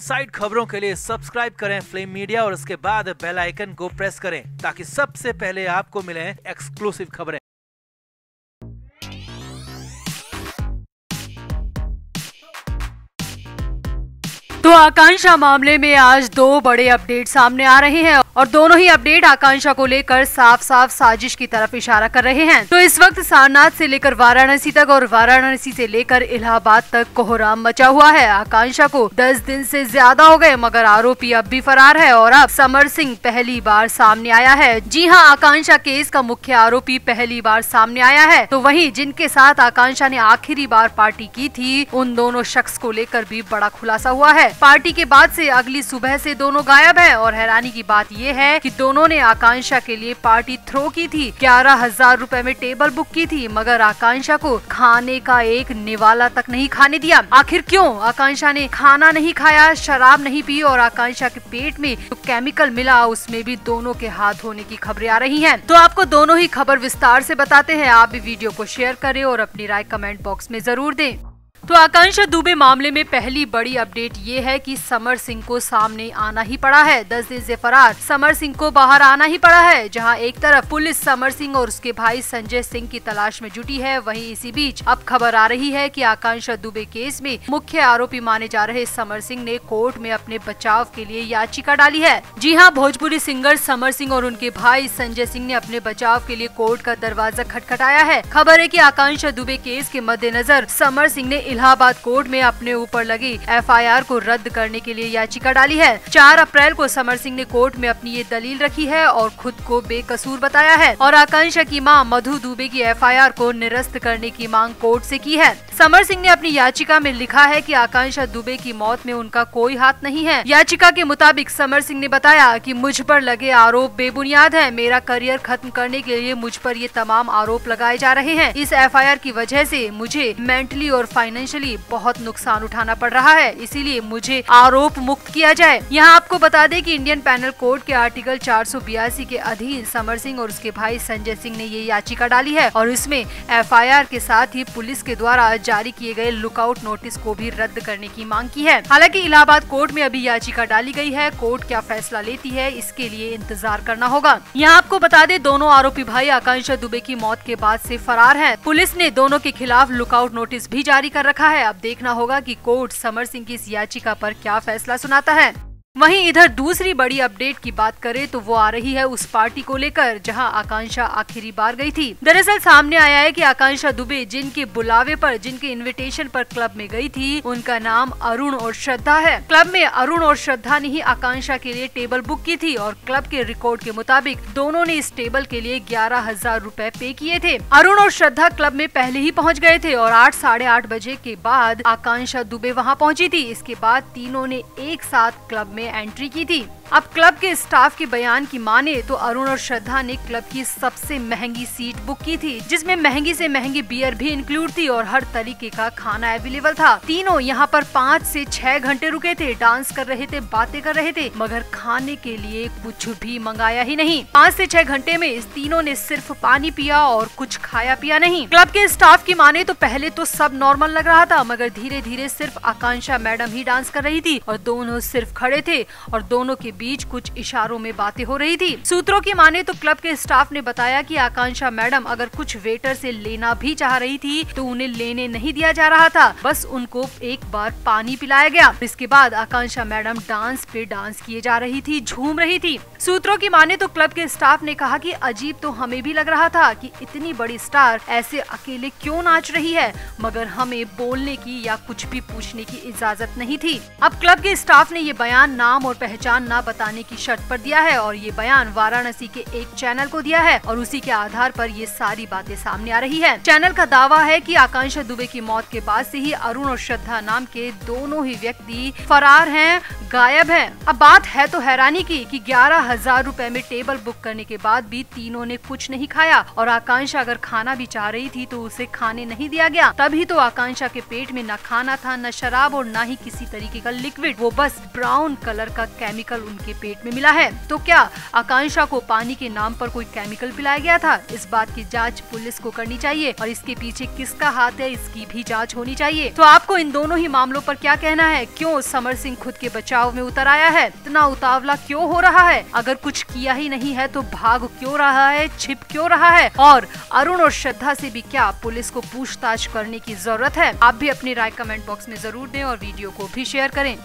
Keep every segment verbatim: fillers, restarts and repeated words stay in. Side खबरों के लिए सब्सक्राइब करें फ्लेम मीडिया और उसके बाद बेल आइकन को प्रेस करें ताकि सबसे पहले आपको मिलें एक्सक्लूसिव खबरें। तो आकांक्षा मामले में आज दो बड़े अपडेट सामने आ रहे हैं और दोनों ही अपडेट आकांक्षा को लेकर साफ साफ साजिश की तरफ इशारा कर रहे हैं। तो इस वक्त सारनाथ से लेकर वाराणसी तक और वाराणसी से लेकर इलाहाबाद तक कोहराम मचा हुआ है। आकांक्षा को दस दिन से ज्यादा हो गए मगर आरोपी अब भी फरार है और अब समर सिंह पहली बार सामने आया है। जी हाँ, आकांक्षा केस का मुख्य आरोपी पहली बार सामने आया है। तो वही जिनके साथ आकांक्षा ने आखिरी बार पार्टी की थी उन दोनों शख्स को लेकर भी बड़ा खुलासा हुआ है। पार्टी के बाद से अगली सुबह से दोनों गायब हैं और हैरानी की बात ये है कि दोनों ने आकांक्षा के लिए पार्टी थ्रो की थी, ग्यारह हजार रूपए में टेबल बुक की थी मगर आकांक्षा को खाने का एक निवाला तक नहीं खाने दिया। आखिर क्यों? आकांक्षा ने खाना नहीं खाया, शराब नहीं पी और आकांक्षा के पेट में जो केमिकल मिला उसमें भी दोनों के हाथ होने की खबरें आ रही है। तो आपको दोनों ही खबर विस्तार से बताते हैं, आप भी वीडियो को शेयर करें और अपनी राय कमेंट बॉक्स में जरूर दें। तो आकांक्षा दुबे मामले में पहली बड़ी अपडेट ये है कि समर सिंह को सामने आना ही पड़ा है। दस दिन से फरार समर सिंह को बाहर आना ही पड़ा है। जहां एक तरफ पुलिस समर सिंह और उसके भाई संजय सिंह की तलाश में जुटी है, वहीं इसी बीच अब खबर आ रही है कि आकांक्षा दुबे केस में मुख्य आरोपी माने जा रहे समर सिंह ने कोर्ट में अपने बचाव के लिए याचिका डाली है। जी हाँ, भोजपुरी सिंगर समर सिंह और उनके भाई संजय सिंह ने अपने बचाव के लिए कोर्ट का दरवाजा खटखटाया है। खबर है कि आकांक्षा दुबे केस के मद्देनजर समर सिंह ने इलाहाबाद कोर्ट में अपने ऊपर लगी एफ आई आर को रद्द करने के लिए याचिका डाली है। चार अप्रैल को समर सिंह ने कोर्ट में अपनी ये दलील रखी है और खुद को बेकसूर बताया है और आकांक्षा की मां मधु दुबे की एफ आई आर को निरस्त करने की मांग कोर्ट से की है। समर सिंह ने अपनी याचिका में लिखा है कि आकांक्षा दुबे की मौत में उनका कोई हाथ नहीं है। याचिका के मुताबिक समर सिंह ने बताया कि मुझ पर लगे आरोप बेबुनियाद है, मेरा करियर खत्म करने के लिए मुझ पर ये तमाम आरोप लगाए जा रहे हैं। इस एफ आई आर की वजह से मुझे मेंटली और फाइनेंशियल बहुत नुकसान उठाना पड़ रहा है, इसीलिए मुझे आरोप मुक्त किया जाए। यहाँ आपको बता दें कि इंडियन पैनल कोड के आर्टिकल चार सौ बयासी के अधीन समर सिंह और उसके भाई संजय सिंह ने ये याचिका डाली है और इसमें एफ आई आर के साथ ही पुलिस के द्वारा जारी किए गए लुकआउट नोटिस को भी रद्द करने की मांग की है। हालांकि इलाहाबाद कोर्ट में अभी याचिका डाली गई है, कोर्ट क्या फैसला लेती है इसके लिए इंतजार करना होगा। यहाँ आपको बता दें दोनों आरोपी भाई आकांक्षा दुबे की मौत के बाद से फरार है। पुलिस ने दोनों के खिलाफ लुकआउट नोटिस भी जारी कर रखा है। अब देखना होगा कि कोर्ट समर सिंह की इस याचिका पर क्या फैसला सुनाता है। वहीं इधर दूसरी बड़ी अपडेट की बात करें तो वो आ रही है उस पार्टी को लेकर जहां आकांक्षा आखिरी बार गई थी। दरअसल सामने आया है कि आकांक्षा दुबे जिनके बुलावे पर, जिनके इनविटेशन पर क्लब में गई थी, उनका नाम अरुण और श्रद्धा है। क्लब में अरुण और श्रद्धा ने ही आकांक्षा के लिए टेबल बुक की थी और क्लब के रिकॉर्ड के मुताबिक दोनों ने इस टेबल के लिए ग्यारह हजार रूपए पे किए थे। अरुण और श्रद्धा क्लब में पहले ही पहुँच गए थे और आठ साढ़े आठ बजे के बाद आकांक्षा दुबे वहाँ पहुँची थी। इसके बाद तीनों ने एक साथ क्लब में एंट्री की थी। अब क्लब के स्टाफ के बयान की माने तो अरुण और श्रद्धा ने क्लब की सबसे महंगी सीट बुक की थी जिसमें महंगी से महंगी बियर भी इंक्लूड थी और हर तरीके का खाना अवेलेबल था। तीनों यहां पर पाँच से छह घंटे रुके थे, डांस कर रहे थे, बातें कर रहे थे मगर खाने के लिए कुछ भी मंगाया ही नहीं। पाँच से छह घंटे में इस तीनों ने सिर्फ पानी पिया और कुछ खाया पिया नहीं। क्लब के स्टाफ की माने तो पहले तो सब नॉर्मल लग रहा था मगर धीरे धीरे सिर्फ आकांक्षा मैडम ही डांस कर रही थी और दोनों सिर्फ खड़े थे और दोनों के बीच कुछ इशारों में बातें हो रही थी। सूत्रों की माने तो क्लब के स्टाफ ने बताया कि आकांक्षा मैडम अगर कुछ वेटर से लेना भी चाह रही थी तो उन्हें लेने नहीं दिया जा रहा था, बस उनको एक बार पानी पिलाया गया। इसके बाद आकांक्षा मैडम डांस पे डांस किए जा रही थी, झूम रही थी। सूत्रों की माने तो क्लब के स्टाफ ने कहा कि अजीब तो हमें भी लग रहा था कि इतनी बड़ी स्टार ऐसे अकेले क्यों नाच रही है, मगर हमें बोलने की या कुछ भी पूछने की इजाजत नहीं थी। अब क्लब के स्टाफ ने ये बयान नाम और पहचान ना बताने की शर्त पर दिया है और ये बयान वाराणसी के एक चैनल को दिया है और उसी के आधार पर ये सारी बातें सामने आ रही है। चैनल का दावा है कि आकांक्षा दुबे की मौत के बाद से ही अरुण और श्रद्धा नाम के दोनों ही व्यक्ति फरार हैं, गायब हैं। अब बात है तो हैरानी की कि ग्यारह हजार रूपए में टेबल बुक करने के बाद भी तीनों ने कुछ नहीं खाया और आकांक्षा अगर खाना भी चाह रही थी तो उसे खाने नहीं दिया गया। तभी तो आकांक्षा के पेट में न खाना था, न शराब और न ही किसी तरीके का लिक्विड, वो बस ब्राउन कलर का केमिकल उनके पेट में मिला है। तो क्या आकांक्षा को पानी के नाम पर कोई केमिकल पिलाया गया था? इस बात की जांच पुलिस को करनी चाहिए और इसके पीछे किसका हाथ है इसकी भी जांच होनी चाहिए। तो आपको इन दोनों ही मामलों पर क्या कहना है? क्यों समर सिंह खुद के बचाव में उतर आया है? इतना उतावला क्यों हो रहा है? अगर कुछ किया ही नहीं है तो भाग क्यों रहा है, छिप क्यों रहा है? और अरुण और श्रद्धा से भी क्या पुलिस को पूछताछ करने की जरूरत है? आप भी अपनी राय कमेंट बॉक्स में जरूर दें और वीडियो को भी शेयर करें।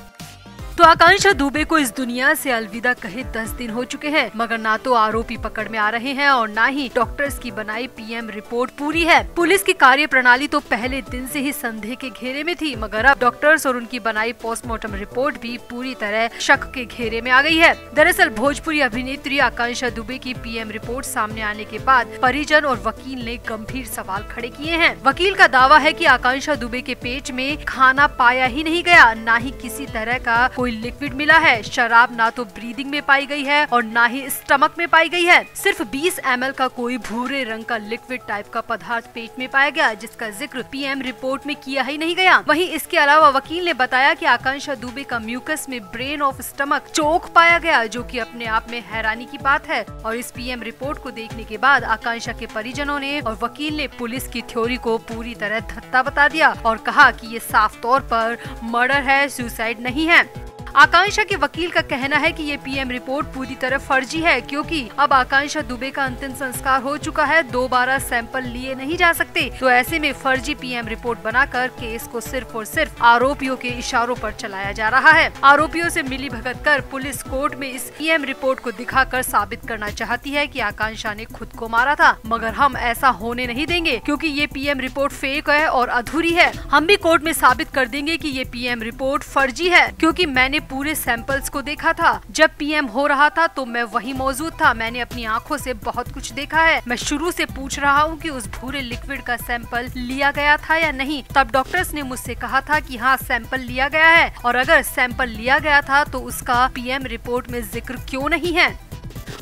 तो आकांक्षा दुबे को इस दुनिया से अलविदा कहे दस दिन हो चुके हैं, मगर ना तो आरोपी पकड़ में आ रहे हैं और ना ही डॉक्टर्स की बनाई पीएम रिपोर्ट पूरी है। पुलिस की कार्यप्रणाली तो पहले दिन से ही संदेह के घेरे में थी, मगर अब डॉक्टर्स और उनकी बनाई पोस्टमार्टम रिपोर्ट भी पूरी तरह शक के घेरे में आ गई है। दरअसल भोजपुरी अभिनेत्री आकांक्षा दुबे की पीएम रिपोर्ट सामने आने के बाद परिजन और वकील ने गंभीर सवाल खड़े किए हैं। वकील का दावा है कि आकांक्षा दुबे के पेट में खाना पाया ही नहीं गया, न ही किसी तरह का कोई लिक्विड मिला है। शराब ना तो ब्रीदिंग में पाई गई है और ना ही स्टमक में पाई गई है। सिर्फ बीस एम एल का कोई भूरे रंग का लिक्विड टाइप का पदार्थ पेट में पाया गया, जिसका जिक्र पीएम रिपोर्ट में किया ही नहीं गया। वहीं इसके अलावा वकील ने बताया कि आकांक्षा दुबे का म्यूकस में ब्रेन ऑफ स्टमक चोक पाया गया, जो कि अपने आप में हैरानी की बात है। और इस पीएम रिपोर्ट को देखने के बाद आकांक्षा के परिजनों ने और वकील ने पुलिस की थ्योरी को पूरी तरह धत्ता बता दिया और कहा कि ये साफ तौर पर मर्डर है, सुसाइड नहीं है। आकांक्षा के वकील का कहना है कि ये पीएम रिपोर्ट पूरी तरह फर्जी है, क्योंकि अब आकांक्षा दुबे का अंतिम संस्कार हो चुका है, दोबारा सैंपल लिए नहीं जा सकते। तो ऐसे में फर्जी पीएम रिपोर्ट बनाकर केस को सिर्फ और सिर्फ आरोपियों के इशारों पर चलाया जा रहा है। आरोपियों से मिली भगत कर पुलिस कोर्ट में इस पीएम रिपोर्ट को दिखाकर साबित करना चाहती है कि आकांक्षा ने खुद को मारा था, मगर हम ऐसा होने नहीं देंगे, क्योंकि ये पीएम रिपोर्ट फेक है और अधूरी है। हम भी कोर्ट में साबित कर देंगे कि ये पीएम रिपोर्ट फर्जी है, क्योंकि मैंने पूरे सैंपल्स को देखा था। जब पीएम हो रहा था तो मैं वहीं मौजूद था, मैंने अपनी आंखों से बहुत कुछ देखा है। मैं शुरू से पूछ रहा हूं कि उस भूरे लिक्विड का सैंपल लिया गया था या नहीं। तब डॉक्टर्स ने मुझसे कहा था कि हाँ, सैंपल लिया गया है, और अगर सैंपल लिया गया था तो उसका पीएम रिपोर्ट में जिक्र क्यों नहीं है।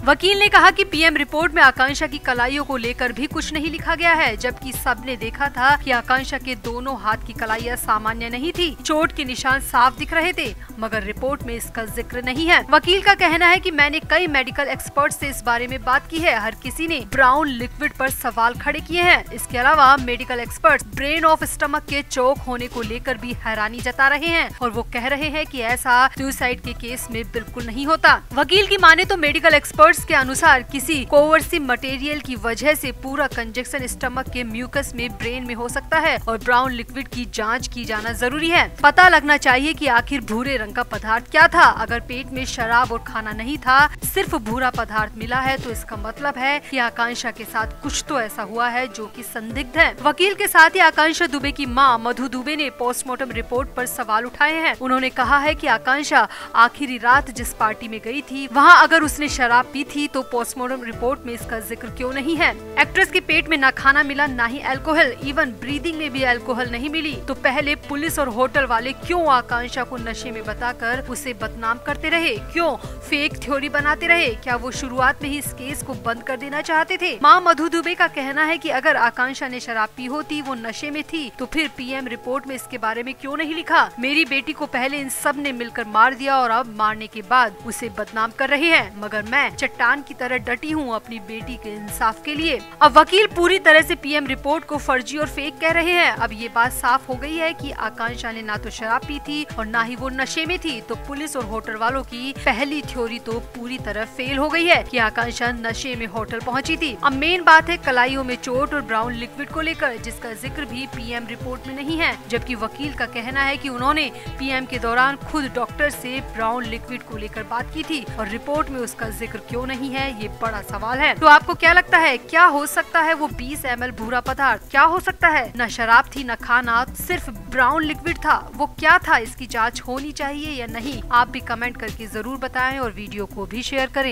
वकील ने कहा कि पीएम रिपोर्ट में आकांक्षा की कलाइयों को लेकर भी कुछ नहीं लिखा गया है, जबकि सबने देखा था कि आकांक्षा के दोनों हाथ की कलाइयां सामान्य नहीं थी, चोट के निशान साफ दिख रहे थे, मगर रिपोर्ट में इसका जिक्र नहीं है। वकील का कहना है कि मैंने कई मेडिकल एक्सपर्ट से इस बारे में बात की है, हर किसी ने ब्राउन लिक्विड पर सवाल खड़े किए हैं। इसके अलावा medical expert brain of stomach के चोक होने को लेकर भी हैरानी जता रहे हैं और वो कह रहे हैं कि ऐसा सुसाइड के केस में बिल्कुल नहीं होता। वकील की माने तो मेडिकल एक्सपर्ट के अनुसार किसी कोवर्सिव मटेरियल की वजह से पूरा कंजेक्शन स्टमक के म्यूकस में ब्रेन में हो सकता है और ब्राउन लिक्विड की जांच की जाना जरूरी है। पता लगना चाहिए कि आखिर भूरे रंग का पदार्थ क्या था। अगर पेट में शराब और खाना नहीं था, सिर्फ भूरा पदार्थ मिला है, तो इसका मतलब है कि आकांक्षा के साथ कुछ तो ऐसा हुआ है जो कि संदिग्ध है। वकील के साथ ही आकांक्षा दुबे की मां मधु दुबे ने पोस्टमार्टम रिपोर्ट पर सवाल उठाए हैं। उन्होंने कहा है कि आकांक्षा आखिरी रात जिस पार्टी में गई थी, वहां अगर उसने शराब पी थी तो पोस्टमार्टम रिपोर्ट में इसका जिक्र क्यों नहीं है। एक्ट्रेस के पेट में ना खाना मिला, ना ही अल्कोहल, इवन ब्रीदिंग में भी अल्कोहल नहीं मिली। तो पहले पुलिस और होटल वाले क्यों आकांक्षा को नशे में बताकर उसे बदनाम करते रहे, क्यों फेक थ्योरी बनाते रहे? क्या वो शुरुआत में ही इस केस को बंद कर देना चाहते थे? मां मधु दुबे का कहना है कि अगर आकांक्षा ने शराब पी होती, वो नशे में थी, तो फिर पीएम रिपोर्ट में इसके बारे में क्यों नहीं लिखा? मेरी बेटी को पहले इन सब ने मिलकर मार दिया और अब मारने के बाद उसे बदनाम कर रहे हैं, मगर मैं चट्टान की तरह डटी हूँ अपनी बेटी के इंसाफ के लिए। अब वकील पूरी तरह से पीएम रिपोर्ट को फर्जी और फेक कह रहे हैं। अब ये बात साफ हो गई है कि आकांक्षा ने ना तो शराब पी थी और ना ही वो नशे में थी। तो पुलिस और होटल वालों की पहली थ्योरी तो पूरी तरह फेल हो गई है कि आकांक्षा नशे में होटल पहुँची थी। अब मेन बात है कलाइयों में चोट और ब्राउन लिक्विड को लेकर, जिसका जिक्र भी पीएम रिपोर्ट में नहीं है, जबकि वकील का कहना है कि उन्होंने पीएम के दौरान खुद डॉक्टर से ब्राउन लिक्विड को लेकर बात की थी और रिपोर्ट में उसका जिक्र क्यों नहीं है, ये बड़ा सवाल है। तो आपको क्या लगता है, क्या हो सकता है वो बीस एम एल भूरा पदार्थ? क्या हो सकता है? न शराब थी, न खाना, सिर्फ ब्राउन लिक्विड था। वो क्या था, इसकी जांच होनी चाहिए या नहीं? आप भी कमेंट करके जरूर बताएं और वीडियो को भी शेयर करें।